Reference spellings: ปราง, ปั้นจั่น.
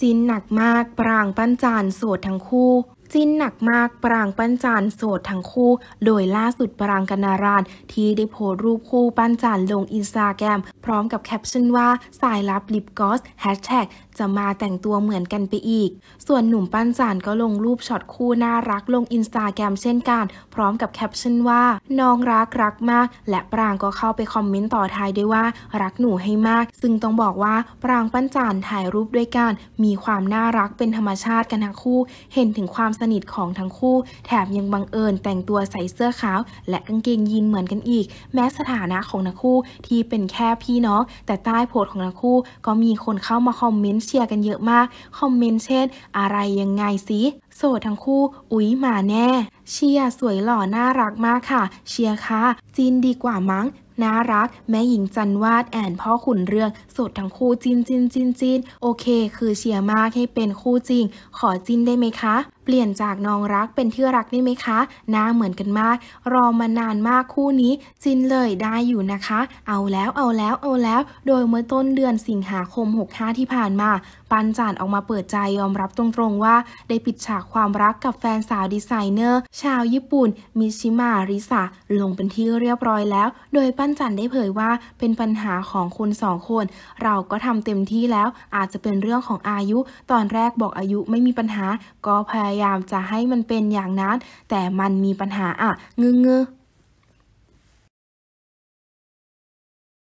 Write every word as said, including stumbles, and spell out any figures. จีนหนักมากปรางปั้นจานโสดทั้งคู่จีนหนักมากปรางปั้นจานโสดทั้งคู่โดยล่าสุดปรางกนาราศที่ได้โพสต์รูปคู่ปั้นจานลงอินสตาแกรมพร้อมกับแคปชั่นว่าสายลับลิปกลอสแฮชแท็กจะมาแต่งตัวเหมือนกันไปอีกส่วนหนุ่มปั้นจานก็ลงรูปช็อตคู่น่ารักลงอินสตาแกรมเช่นกันพร้อมกับแคปชั่นว่าน้องรักรักมากและปรางก็เข้าไปคอมเมนต์ต่อท้ายด้วยว่ารักหนูให้มากซึ่งต้องบอกว่าปรางปั้นจานถ่ายรูปด้วยกันมีความน่ารักเป็นธรรมชาติกันทั้งคู่เห็นถึงความสนิทของทั้งคู่แถมยังบังเอิญแต่งตัวใส่เสื้อขาวและกางเกงยีนเหมือนกันอีกแม้สถานะของทั้งคู่ที่เป็นแค่พี่น้องแต่ใต้โพสต์ของทั้งคู่ก็มีคนเข้ามาคอมเมนต์เชียร์กันเยอะมากคอมเมนต์เช่นอะไรยังไงสิโสดทั้งคู่อุ๊ยมาแน่เชียร์สวยหล่อน่ารักมากค่ะเชียร์ค่ะจีนดีกว่ามั้งน่ารักแม่หญิงจันวาดแอนพ่อขุนเรืองโสดทั้งคู่จินจินจินจินโอเคคือเชียร์มากให้เป็นคู่จริงขอจินได้ไหมคะเปลี่ยนจากน้องรักเป็นที่รักได้ไหมคะหน้าเหมือนกันมากรอมานานมากคู่นี้จินเลยได้อยู่นะคะเอาแล้วเอาแล้วเอาแล้วโดยเมื่อต้นเดือนสิงหาคมหกห้าที่ผ่านมาปั้นจานออกมาเปิดใจยอมรับตรงๆว่าได้ปิดฉากความรักกับแฟนสาวดีไซเนอร์ชาวญี่ปุ่นมิชิมาริสะลงเป็นที่เรียบร้อยแล้วโดยปั้นจันได้เผยว่าเป็นปัญหาของคนสองคนเราก็ทำเต็มที่แล้วอาจจะเป็นเรื่องของอายุตอนแรกบอกอายุไม่มีปัญหาก็พยายามจะให้มันเป็นอย่างนั้นแต่มันมีปัญหาอะงึง